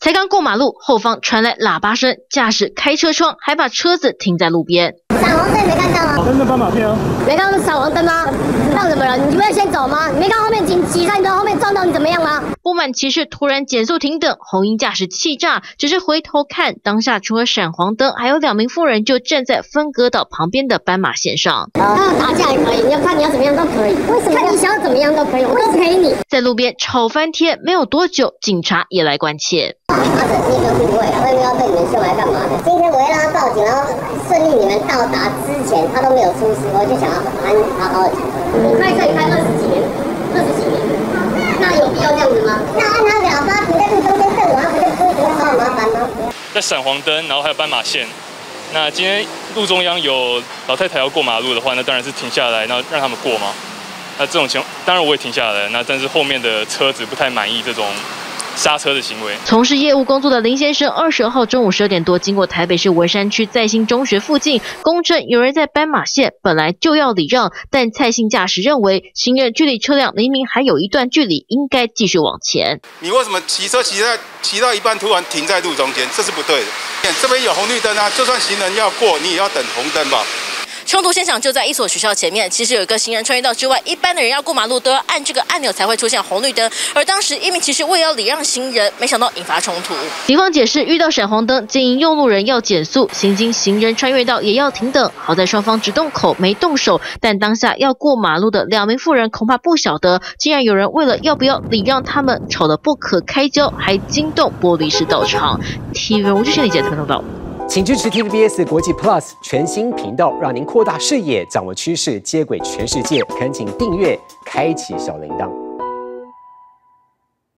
才刚过马路，后方传来喇叭声，驾驶开车窗，还把车子停在路边。闪红灯没看到吗？真的斑马线啊！没看到闪红灯吗？让什么人？你不要先走吗？你没看后面骑上你的后面撞到你怎么样吗？不满骑士突然减速停等，红衣驾驶气炸，只是回头看，当下除了闪黄灯，还有2名妇人就站在分隔岛旁边的斑马线上。他要打架也可以，你要看你要怎么样都可以，为什么？看你想要怎么样都可以，我都陪你。在路边吵翻天，没有多久，警察也来关切。 顺利你们到达之前，他都没有出事，我就想要好好的。我开车也开20几年，那有必要这样子吗？那按他喇叭停在路中间瞪我，不就不会觉得很麻烦吗？在闪黄灯，然后还有斑马线。那今天路中央有老太太要过马路的话，那当然是停下来，然后让他们过嘛。那这种情况，当然我也停下来了。那但是后面的车子不太满意这种 刹车的行为。从事业务工作的林先生，22号中午12点多，经过台北市文山区蔡姓中学附近，公称有人在斑马线本来就要礼让，但蔡姓驾驶认为行人距离车辆明明还有一段距离，应该继续往前。你为什么骑到一半突然停在路中间？这是不对的。这边有红绿灯啊，就算行人要过，你也要等红灯吧。 冲突现场就在一所学校前面，其实有一个行人穿越道之外，一般的人要过马路都要按这个按钮才会出现红绿灯，而当时一名骑士为了要礼让行人，没想到引发冲突。警方解释，遇到闪黄灯，建议用路人要减速，行经行人穿越道也要停等。好在双方只动口没动手，但当下要过马路的2名妇人恐怕不晓得，竟然有人为了要不要礼让他们吵得不可开交，还惊动玻璃室到场。TVN 吴志轩、李杰采访到。 请支持 TVBS 国际 Plus 全新频道，让您扩大视野，掌握趋势，接轨全世界。恳请订阅，开启小铃铛。